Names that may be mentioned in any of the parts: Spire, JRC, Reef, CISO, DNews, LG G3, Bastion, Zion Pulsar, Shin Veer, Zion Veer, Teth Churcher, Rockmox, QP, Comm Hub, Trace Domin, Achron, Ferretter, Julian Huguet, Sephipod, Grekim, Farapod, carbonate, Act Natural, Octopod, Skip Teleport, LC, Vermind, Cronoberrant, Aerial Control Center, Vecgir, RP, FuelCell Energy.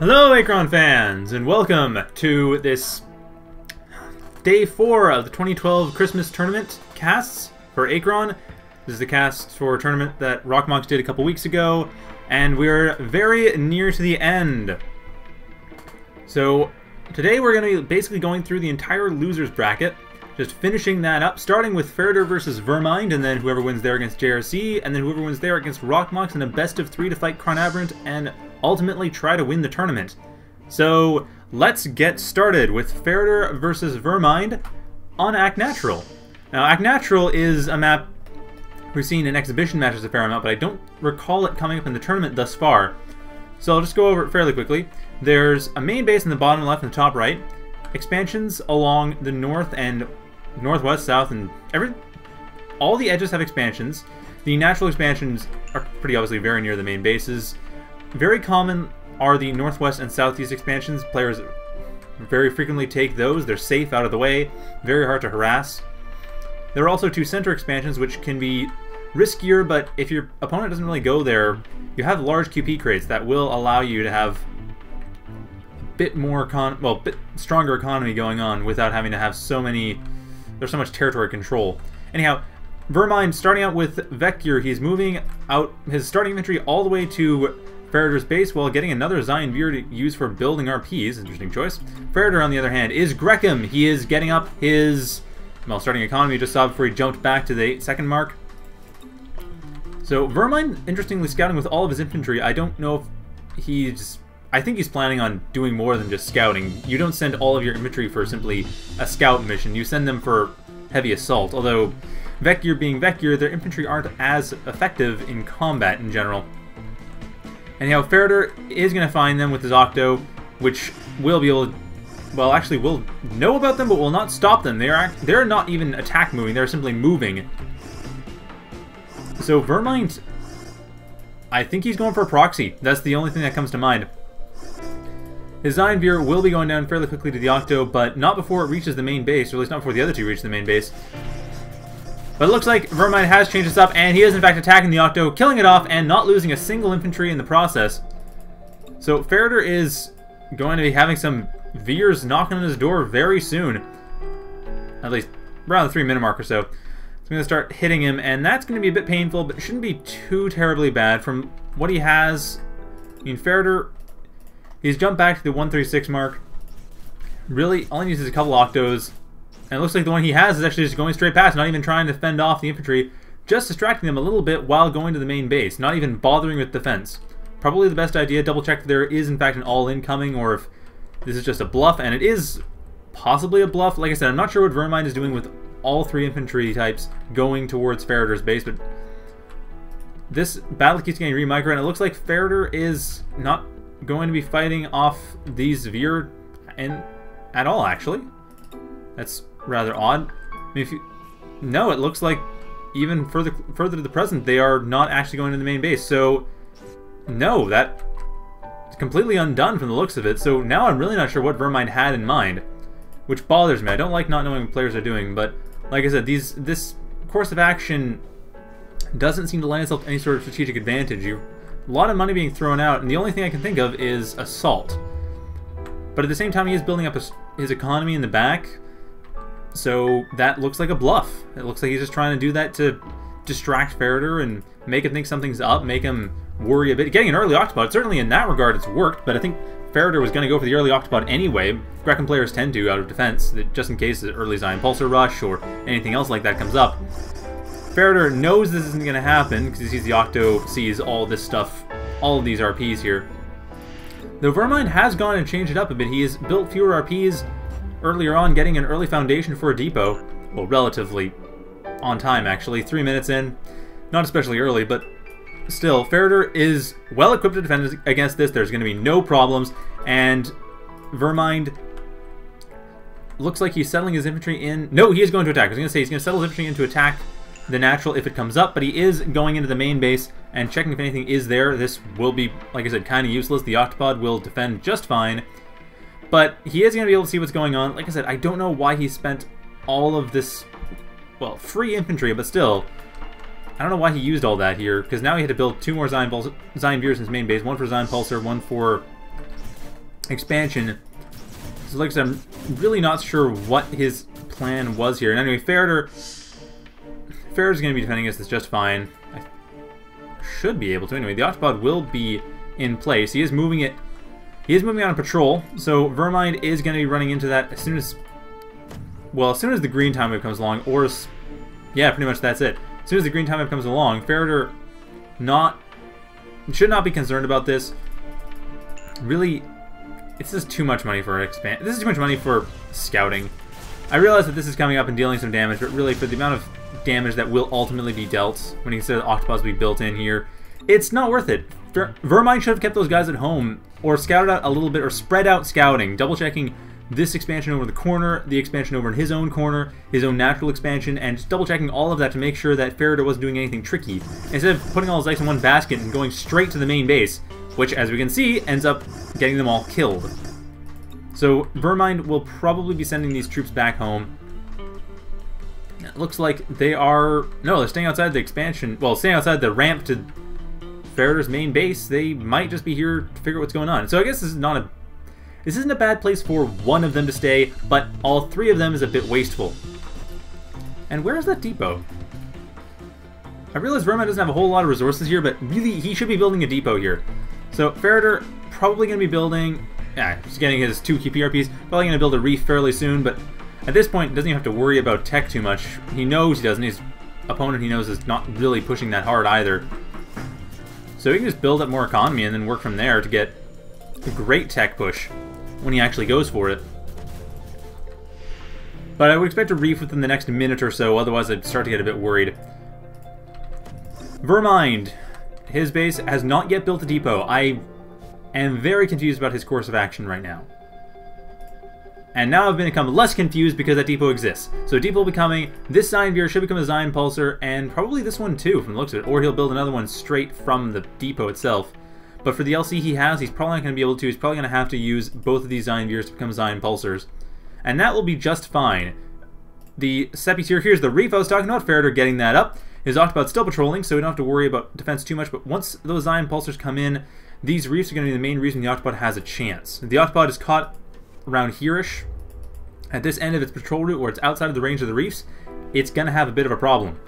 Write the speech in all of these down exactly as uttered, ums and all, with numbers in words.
Hello Achron fans, and welcome to this day four of the twenty twelve Christmas Tournament casts for Achron. This is the cast for a tournament that Rockmox did a couple weeks ago, and we're very near to the end. So today we're going to be basically going through the entire losers bracket, just finishing that up, starting with Ferretter versus Vermind, and then whoever wins there against J R C, and then whoever wins there against Rockmox in a best of three to fight Cronoberrant and ultimately try to win the tournament. So let's get started with Ferretter versus Vermind on Act Natural. Now Act Natural is a map we've seen in exhibition matches a fair amount, but I don't recall it coming up in the tournament thus far. So I'll just go over it fairly quickly. There's a main base in the bottom left and the top right, expansions along the north and northwest, south, and every all the edges have expansions. The natural expansions are pretty obviously very near the main bases. Very common are the northwest and southeast expansions. Players very frequently take those. They're safe, out of the way, very hard to harass. There are also two center expansions, which can be riskier, but if your opponent doesn't really go there, you have large Q P crates that will allow you to have a bit more con well, bit stronger economy going on without having to have so many. There's so much territory control. Anyhow, Vermind starting out with Vecgir. He's moving out his starting infantry all the way to Ferretter's base while getting another Zion Veer to use for building R Ps. Interesting choice. Ferretter, on the other hand, is Grekim. He is getting up his, well, starting economy just saw before he jumped back to the second mark. So Vermind, interestingly, scouting with all of his infantry. I don't know if he's... I think he's planning on doing more than just scouting. You don't send all of your infantry for simply a scout mission. You send them for heavy assault. Although, Vecgir being Vecgir, their infantry aren't as effective in combat in general. Anyhow, Ferretter is going to find them with his Octo, which will be able to, well, actually will know about them, but will not stop them. They are, they're not even attack moving, they're simply moving. So Vermind, I think he's going for a proxy. That's the only thing that comes to mind. His Zion Veer will be going down fairly quickly to the Octo, but not before it reaches the main base, or at least not before the other two reach the main base. But it looks like Vermind has changed this up, and he is in fact attacking the Octo, killing it off, and not losing a single infantry in the process. So Ferretter is going to be having some Viers knocking on his door very soon. At least around the three minute mark or so. It's going to start hitting him, and that's going to be a bit painful, but it shouldn't be too terribly bad from what he has. I mean, Ferretter, he's jumped back to the one thirty-six mark. Really, all he needs is a couple Octos. And it looks like the one he has is actually just going straight past, not even trying to fend off the infantry, just distracting them a little bit while going to the main base, not even bothering with defense. Probably the best idea, double check if there is in fact an all-in coming, or if this is just a bluff, and it is possibly a bluff. Like I said, I'm not sure what Vermind is doing with all three infantry types going towards Ferretter's base, but this battle keeps getting remicro, and it looks like Ferretter is not going to be fighting off these Veer and at all, actually. That's rather odd. I mean, if you, no, it looks like even further further to the present, they are not actually going to the main base. So, no, that's completely undone from the looks of it. So now I'm really not sure what Vermind had in mind, which bothers me. I don't like not knowing what players are doing, but like I said, these this course of action doesn't seem to lend itself to any sort of strategic advantage. You, a lot of money being thrown out, and the only thing I can think of is assault. But at the same time, he is building up his, his economy in the back. So that looks like a bluff. It looks like he's just trying to do that to distract Ferretter and make him think something's up, make him worry a bit. Getting an early Octopod, certainly in that regard it's worked, but I think Ferretter was going to go for the early Octopod anyway. Grekim players tend to out of defense, just in case the early Zion Pulsar rush or anything else like that comes up. Ferretter knows this isn't going to happen because he sees the Octo, sees all this stuff, all of these R Ps here. Though Vermind has gone and changed it up a bit. He has built fewer R Ps earlier on, getting an early foundation for a depot. Well, relatively on time, actually. Three minutes in. Not especially early, but still, Ferretter is well equipped to defend against this. There's going to be no problems. And Vermind looks like he's settling his infantry in. No, he is going to attack. I was going to say he's going to settle his infantry in to attack the natural if it comes up, but he is going into the main base and checking if anything is there. This will be, like I said, kind of useless. The Octopod will defend just fine. But he is going to be able to see what's going on. Like I said, I don't know why he spent all of this, well, free infantry, but still, I don't know why he used all that here, because now he had to build two more Zion Veers in his main base, one for Zion Pulsar, one for expansion. So like I said, I'm really not sure what his plan was here. And anyway, Ferretter... Ferretter's going to be defending us, that's just fine. I should be able to. Anyway, the Octopod will be in place. He is moving it... He is moving on a patrol, so Vermind is going to be running into that as soon as... Well, as soon as the green time wave comes along, or... Yeah, pretty much that's it. As soon as the green time wave comes along, Ferretter not... should not be concerned about this. Really, it's just too much money for expand. This is too much money for scouting. I realize that this is coming up and dealing some damage, but really for the amount of damage that will ultimately be dealt when you consider the Octopods will be built in here, it's not worth it. Ver Vermind should have kept those guys at home, or scouted out a little bit, or spread out scouting, double checking this expansion over the corner, the expansion over in his own corner, his own natural expansion, and just double checking all of that to make sure that Ferretter wasn't doing anything tricky. Instead of putting all his eggs in one basket and going straight to the main base, which, as we can see, ends up getting them all killed. So Vermind will probably be sending these troops back home. It looks like they are... No, they're staying outside the expansion... Well, staying outside the ramp to Ferretter's main base. They might just be here to figure out what's going on. So I guess this is not a... This isn't a bad place for one of them to stay, but all three of them is a bit wasteful. And where is that depot? I realize Vermind doesn't have a whole lot of resources here, but really he should be building a depot here. So Ferretter probably going to be building... Yeah, just getting his two Q P R Ps. Probably going to build a Reef fairly soon, but at this point doesn't even have to worry about tech too much. He knows he doesn't. His opponent he knows is not really pushing that hard either. So he can just build up more economy and then work from there to get a great tech push when he actually goes for it. But I would expect a Reef within the next minute or so, otherwise I'd start to get a bit worried. Vermind. His base has not yet built a depot. I... I am very confused about his course of action right now. And now I've become less confused because that depot exists. So depot will be coming, this Zion Veer should become a Zion Pulsar, and probably this one too from the looks of it, or he'll build another one straight from the depot itself. But for the L C he has, he's probably not going to be able to, he's probably going to have to use both of these Zion Veers to become Zion Pulsars. And that will be just fine. The Seppi's here, here's the Reef I was talking about, Ferretter getting that up. His Octopod's still patrolling, so we don't have to worry about defense too much, but once those Zion Pulsars come in, these Reefs are going to be the main reason the Octopod has a chance. The Octopod is caught around here-ish. At this end of its patrol route, or it's outside of the range of the Reefs, it's going to have a bit of a problem.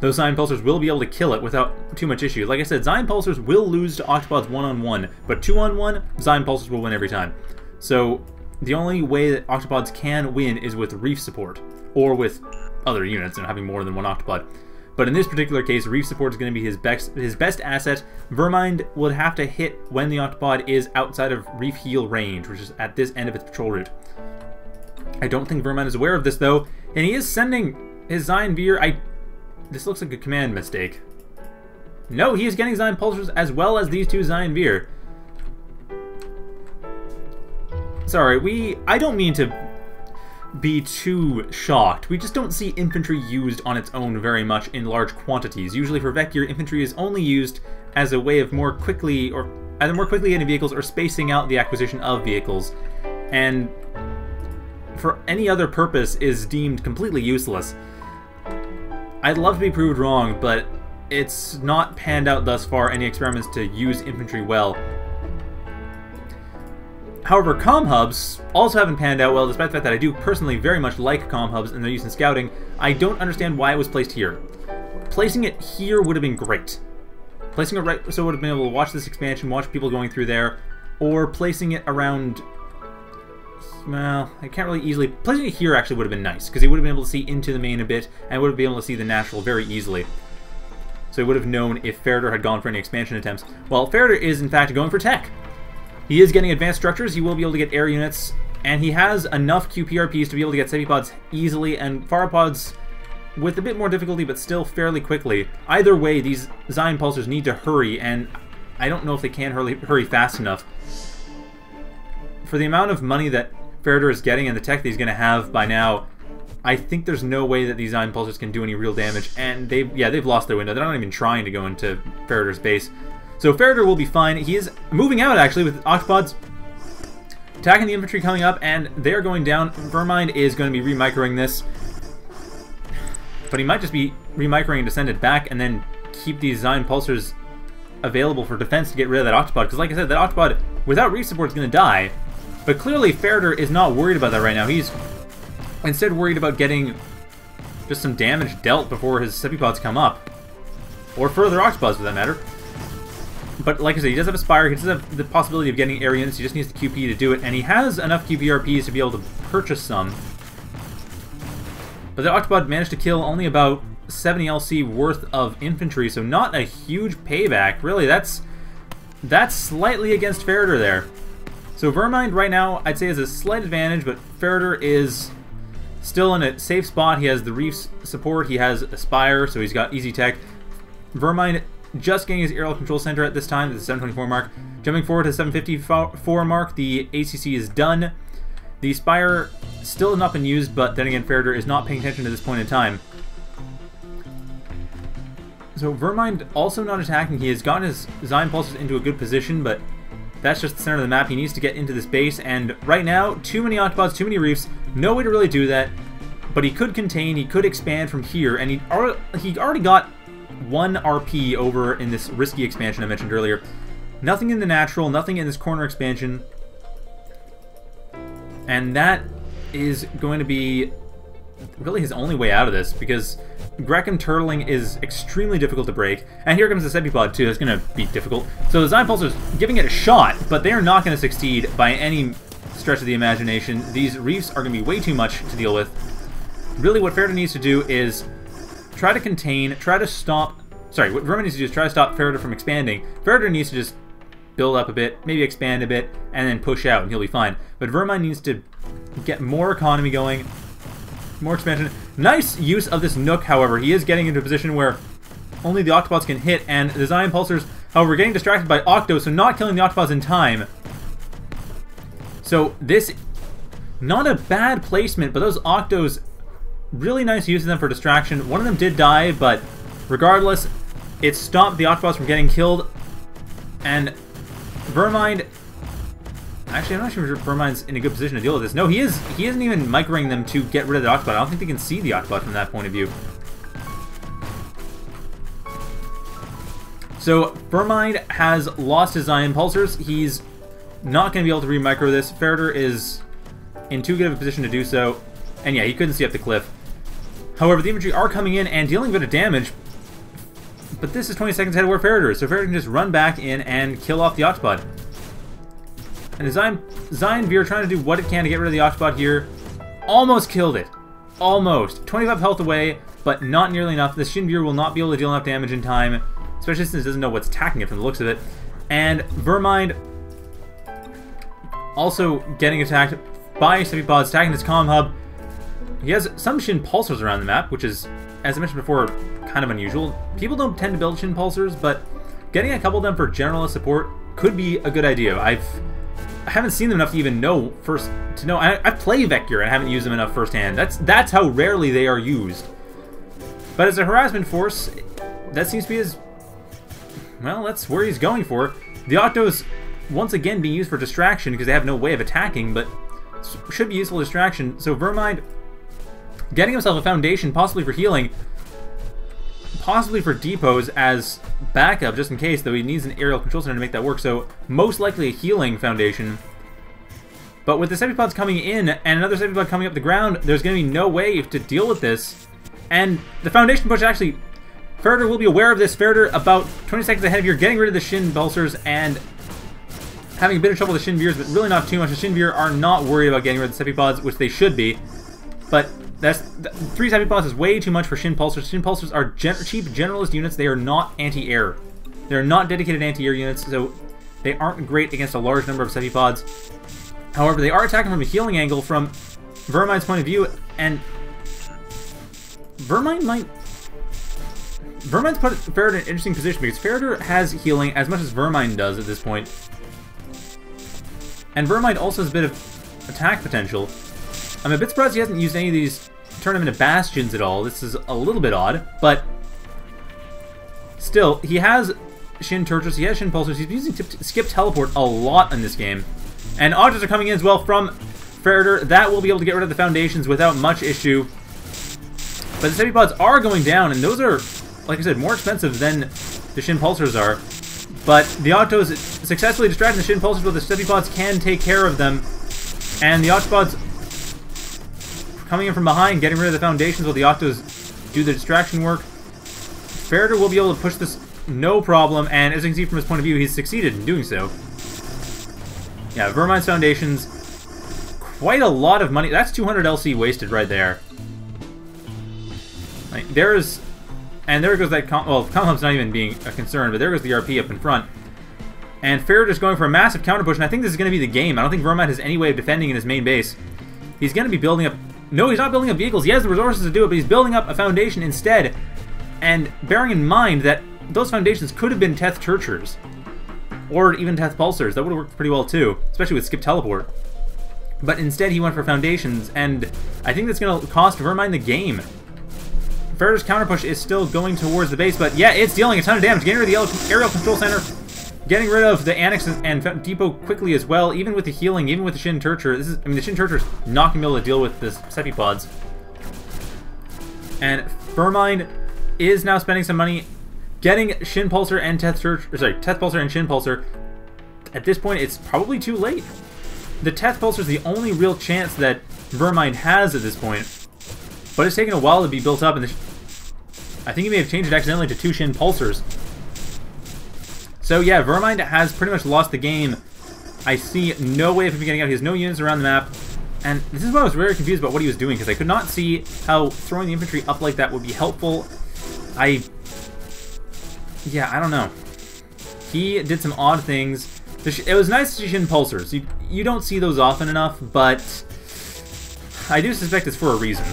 Those Zion Pulsars will be able to kill it without too much issue. Like I said, Zion Pulsars will lose to Octopods one-on-one, but two-on-one, Zion Pulsars will win every time. So the only way that Octopods can win is with Reef support, or with other units and having more than one Octopod. But in this particular case, Reef support is going to be his best, his best asset. Vermind would have to hit when the Octopod is outside of Reef heal range, which is at this end of its patrol route. I don't think Vermind is aware of this, though. And he is sending his Zion Veer. I... This looks like a command mistake. No, he is getting Zion Pulsars as well as these two Zion Veer. Sorry, we... I don't mean to... be too shocked. We just don't see infantry used on its own very much in large quantities. Usually for Vecgir, infantry is only used as a way of more quickly or either more quickly getting vehicles or spacing out the acquisition of vehicles, and for any other purpose is deemed completely useless. I'd love to be proved wrong, but it's not panned out thus far any experiments to use infantry well. However, Comm Hubs also haven't panned out well, despite the fact that I do personally very much like Comm Hubs and their use in scouting. I don't understand why it was placed here. Placing it here would have been great. Placing it right so I would have been able to watch this expansion, watch people going through there, or placing it around... Well, I can't really easily... Placing it here actually would have been nice, because he would have been able to see into the main a bit, and would have been able to see the natural very easily. So he would have known if Ferretter had gone for any expansion attempts. Well, Ferretter is in fact going for tech. He is getting advanced structures, he will be able to get air units, and he has enough Q P R Ps to be able to get Sephipods easily, and Farapods with a bit more difficulty, but still fairly quickly. Either way, these Zion Pulsars need to hurry, and I don't know if they can hurry, hurry fast enough. For the amount of money that Ferretter is getting and the tech that he's going to have by now, I think there's no way that these Zion Pulsars can do any real damage, and they've, yeah, they've lost their window. They're not even trying to go into Ferretter's base. So Ferretter will be fine. He is moving out, actually, with Octopods attacking the infantry coming up, and they're going down. Vermind is going to be remicroing this. But he might just be remicroing to send it back and then keep these Zion Pulsars available for defense to get rid of that Octopod. Because like I said, that Octopod, without Reef support, is going to die. But clearly Ferretter is not worried about that right now. He's instead worried about getting just some damage dealt before his Sephipods come up. Or further Octopods for that matter. But like I said, he does have a Spire, he does have the possibility of getting air units, he just needs the Q P to do it, and he has enough Q P R Ps to be able to purchase some. But the Octopod managed to kill only about seventy L C worth of infantry, so not a huge payback. Really, that's that's slightly against Ferretter there. So Vermind right now, I'd say, is a slight advantage, but Ferretter is still in a safe spot. He has the Reef's support, he has a Spire, so he's got easy tech. Vermind just getting his Aerial Control Center at this time, at the seven twenty-four mark. Jumping forward to the seven fifty-four mark, the A C C is done. The Spire still has not been used, but then again, Ferretter is not paying attention to this point in time. So Vermind also not attacking. He has gotten his Zion Pulsars into a good position, but that's just the center of the map. He needs to get into this base, and right now, too many Octopods, too many Reefs, no way to really do that, but he could contain, he could expand from here, and he he already got one R P over in this risky expansion I mentioned earlier. Nothing in the natural, nothing in this corner expansion. And that is going to be really his only way out of this, because Grekim turtling is extremely difficult to break. And here comes the Sephipod too, that's going to be difficult. So the Zion Pulsar's giving it a shot, but they are not going to succeed by any stretch of the imagination. These Reefs are going to be way too much to deal with. Really what Ferretter needs to do is try to contain, try to stop, sorry, what Vermind needs to do is try to stop Ferretter from expanding. Ferretter needs to just build up a bit, maybe expand a bit, and then push out, and he'll be fine. But Vermind needs to get more economy going, more expansion. Nice use of this Nook, however. He is getting into a position where only the Octopods can hit, and the Zion Pulsars, however, getting distracted by Octo, so not killing the Octopods in time. So this, not a bad placement, but those Octos, really nice use of them for distraction. One of them did die, but regardless, it stopped the Octopods from getting killed. And Vermind, actually, I'm not sure if Vermind's in a good position to deal with this. No, he is. He isn't even microing them to get rid of the Octopod. I don't think they can see the Octopod from that point of view. So Vermind has lost his Zion Pulsars. He's not going to be able to re-micro this. Ferretter is in too good of a position to do so. And yeah, he couldn't see up the cliff. However, the infantry are coming in and dealing a bit of damage, but this is twenty seconds ahead of where Ferretter is, so Ferretter can just run back in and kill off the Octopod. And Zion, Zion Veer trying to do what it can to get rid of the Octopod here. Almost killed it. Almost. twenty-five health away, but not nearly enough. The Shin Veer will not be able to deal enough damage in time, especially since it doesn't know what's attacking it from the looks of it. And Vermind also getting attacked by Sephipods, attacking his Comm Hub. He has some Shin Pulsars around the map, which is, as I mentioned before, kind of unusual. People don't tend to build Shin Pulsars, but getting a couple of them for generalist support could be a good idea. I've, I haven't seen them enough to even know first to know. I, I play Vecgir and I haven't used them enough firsthand. That's that's how rarely they are used. But as a harassment force, that seems to be his. Well, that's where he's going for. The Octos, once again, being used for distraction because they have no way of attacking, but should be useful distraction. So Vermind getting himself a foundation, possibly for healing, possibly for depots as backup, just in case, though he needs an aerial control center to make that work, so most likely a healing foundation. But with the Sephipods coming in, and another Sephipod coming up the ground, there's going to be no way to deal with this. And the foundation push, actually, Ferretter will be aware of this. Ferretter, about twenty seconds ahead of here, getting rid of the Shin Pulsars, and having a bit of trouble with the Shin Veers, but really not too much. The Shin Veer are not worried about getting rid of the Sephipods, which they should be, but That's th three Sephipods is way too much for Shin Pulsars. Shin Pulsars are gen cheap generalist units. They are not anti-air. They're not dedicated anti-air units, so they aren't great against a large number of Sephipods. However, they are attacking from a healing angle from Vermind's point of view, and Vermind might... Vermind's put Ferretter in an interesting position, because Ferretter has healing as much as Vermind does at this point. And Vermind also has a bit of attack potential. I'm a bit surprised he hasn't used any of these tournament bastions at all. This is a little bit odd, but still, he has Shin Turtors, he has Shin Pulsars, he's been using Skip Teleport a lot in this game. And Octos are coming in as well from Ferretter. That will be able to get rid of the foundations without much issue. But the Sephipods are going down, and those are, like I said, more expensive than the Shin Pulsars are. But the Octos successfully distracting the Shin Pulsars, but the Sephipods can take care of them. And the Octopod's coming in from behind, getting rid of the foundations while the Octos do the distraction work. Ferretter will be able to push this no problem, and as you can see from his point of view, he's succeeded in doing so. Yeah, Vermind's foundations, quite a lot of money. That's two hundred L C wasted right there. Like, there is... And there goes that... Com well, Comm Hub's not even being a concern, but there goes the R P up in front. And Ferretter's going for a massive counter push, and I think this is going to be the game. I don't think Vermind has any way of defending in his main base. He's going to be building up... No, he's not building up vehicles. He has the resources to do it, but he's building up a foundation instead. And bearing in mind that those foundations could have been Teth Churchers. Or even Teth Pulsars. That would have worked pretty well too, especially with Skip Teleport. But instead he went for foundations, and I think that's going to cost Vermind the game. Ferretter's counterpush is still going towards the base, but yeah, it's dealing a ton of damage. Getting rid of the Aerial Control Center, getting rid of the Annex and Depot quickly as well, even with the healing, even with the Shin Turtor. This is, I mean, the Shin Turtor's not going to be able to deal with the Sephipods. And Vermind is now spending some money getting Shin Pulsar and Teth Churcher, sorry, Teth Pulsar and Shin Pulsar. At this point, it's probably too late. The Teth Pulsar is the only real chance that Vermind has at this point, but it's taken a while to be built up, and the I think he may have changed it accidentally to two Shin Pulsars. So yeah, Vermind has pretty much lost the game. I see no way of him getting out. He has no units around the map, and this is why I was very confused about what he was doing, because I could not see how throwing the infantry up like that would be helpful. I... Yeah, I don't know. He did some odd things. It was nice to see Shin Pulsars. You, you don't see those often enough, but I do suspect it's for a reason.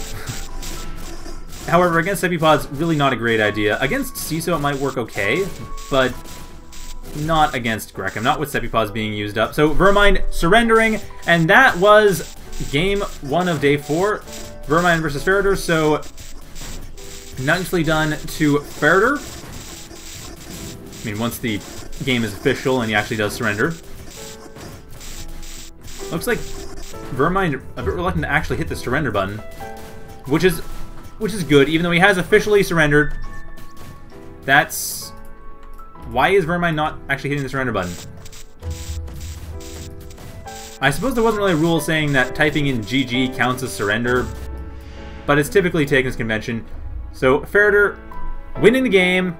However, against Sephipods, really not a great idea. Against C I S O, it might work okay, but not against Grekim. Not with Sephipods being used up. So Vermind surrendering, and that was game one of day four. Vermind versus Ferretter, so nicely done to Ferretter. I mean, once the game is official and he actually does surrender. Looks like Vermind a bit reluctant to actually hit the surrender button, which is which is good, even though he has officially surrendered. That's... Why is Vermind not actually hitting the surrender button? I suppose there wasn't really a rule saying that typing in G G counts as surrender, but it's typically taken as convention. So, Ferretter winning the game.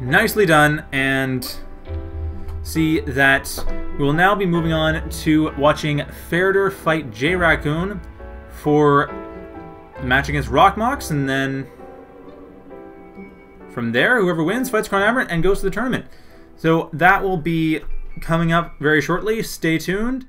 Nicely done, and see that we will now be moving on to watching Ferretter fight J Raccoon for the match against Rockmox, and then from there, whoever wins fights Cronoberrant and goes to the tournament. So that will be coming up very shortly. Stay tuned.